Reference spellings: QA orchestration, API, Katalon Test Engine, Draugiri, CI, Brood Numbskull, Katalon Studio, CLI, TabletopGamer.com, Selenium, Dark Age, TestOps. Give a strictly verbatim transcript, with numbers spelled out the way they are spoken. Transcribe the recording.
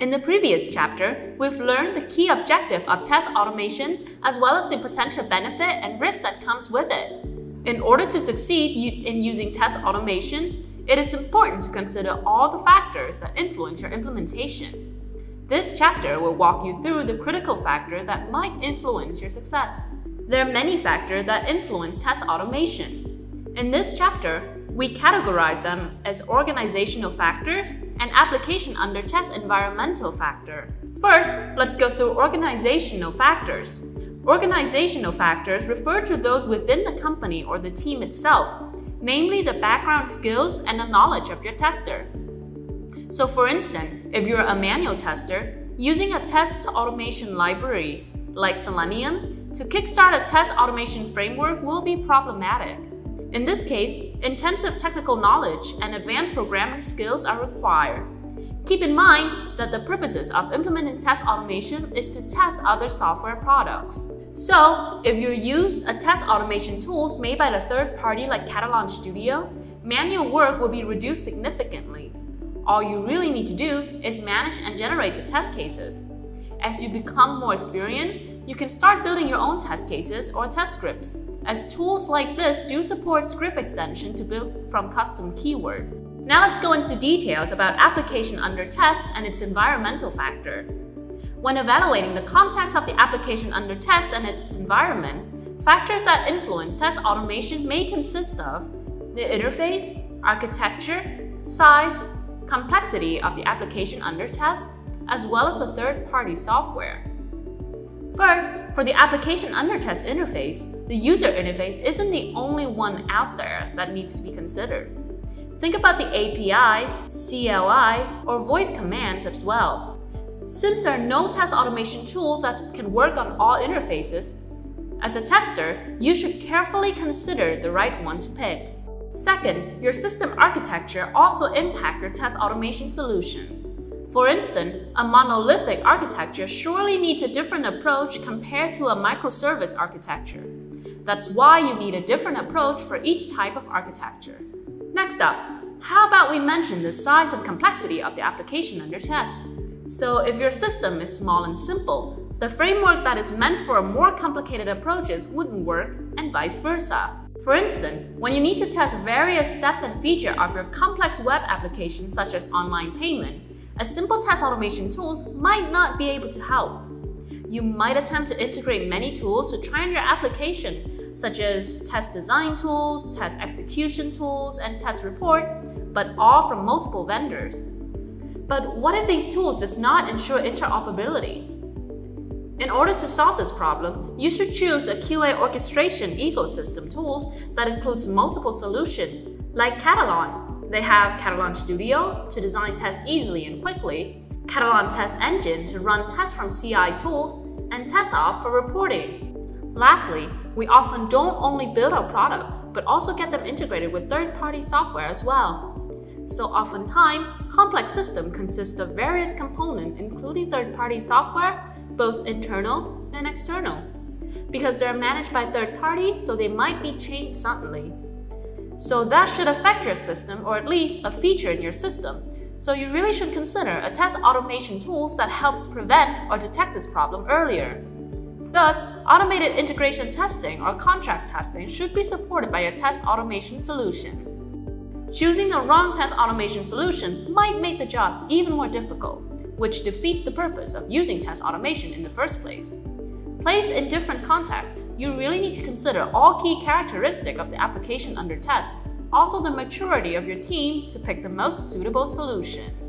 In the previous chapter, we've learned the key objective of test automation as well as the potential benefit and risk that comes with it. In order to succeed in using test automation, it is important to consider all the factors that influence your implementation. This chapter will walk you through the critical factor that might influence your success. There are many factors that influence test automation. In this chapter, we categorize them as organizational factors and application under test environmental factor. First, let's go through organizational factors. Organizational factors refer to those within the company or the team itself, namely the background skills and the knowledge of your tester. So for instance, if you're a manual tester, using a test automation libraries like Selenium to kickstart a test automation framework will be problematic. In this case, intensive technical knowledge and advanced programming skills are required. Keep in mind that the purposes of implementing test automation is to test other software products. So, if you use a test automation tools made by a third party like Katalon Studio, manual work will be reduced significantly. All you really need to do is manage and generate the test cases. As you become more experienced, you can start building your own test cases or test scripts, as tools like this do support script extension to build from custom keyword. Now let's go into details about application under test and its environmental factor. When evaluating the context of the application under test and its environment, factors that influence test automation may consist of the interface, architecture, size, complexity of the application under test, as well as the third-party software. First, for the application under test interface, the user interface isn't the only one out there that needs to be considered. Think about the A P I, C L I, or voice commands as well. Since there are no test automation tools that can work on all interfaces, as a tester, you should carefully consider the right one to pick. Second, your system architecture also impacts your test automation solution. For instance, a monolithic architecture surely needs a different approach compared to a microservice architecture. That's why you need a different approach for each type of architecture. Next up, how about we mention the size and complexity of the application under test? So if your system is small and simple, the framework that is meant for more complicated approaches wouldn't work, and vice versa. For instance, when you need to test various steps and features of your complex web application such as online payment, a simple test automation tools might not be able to help. You might attempt to integrate many tools to train your application, such as test design tools, test execution tools, and test report, but all from multiple vendors. But what if these tools does not ensure interoperability? In order to solve this problem, you should choose a Q A orchestration ecosystem tools that includes multiple solutions, like Katalon. They have Katalon Studio to design tests easily and quickly, Katalon Test Engine to run tests from C I tools, and TestOps for reporting. Lastly, we often don't only build our product, but also get them integrated with third-party software as well. So oftentimes, complex systems consist of various components including third-party software, both internal and external. Because they're managed by third parties, so they might be changed suddenly. So that should affect your system, or at least a feature in your system. So you really should consider a test automation tool that helps prevent or detect this problem earlier. Thus, automated integration testing or contract testing should be supported by a test automation solution. Choosing the wrong test automation solution might make the job even more difficult, which defeats the purpose of using test automation in the first place. Placed in different contexts, you really need to consider all key characteristics of the application under test, also the maturity of your team to pick the most suitable solution.